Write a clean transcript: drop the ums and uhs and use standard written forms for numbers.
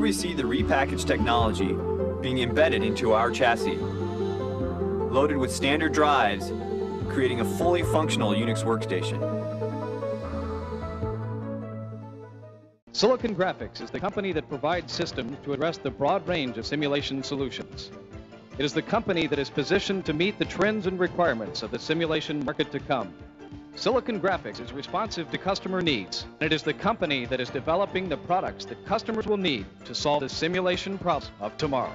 we see the repackaged technology being embedded into our chassis, loaded with standard drives, creating a fully functional Unix workstation. Silicon Graphics is the company that provides systems to address the broad range of simulation solutions. It is the company that is positioned to meet the trends and requirements of the simulation market to come. Silicon Graphics is responsive to customer needs, and it is the company that is developing the products that customers will need to solve the simulation problem of tomorrow.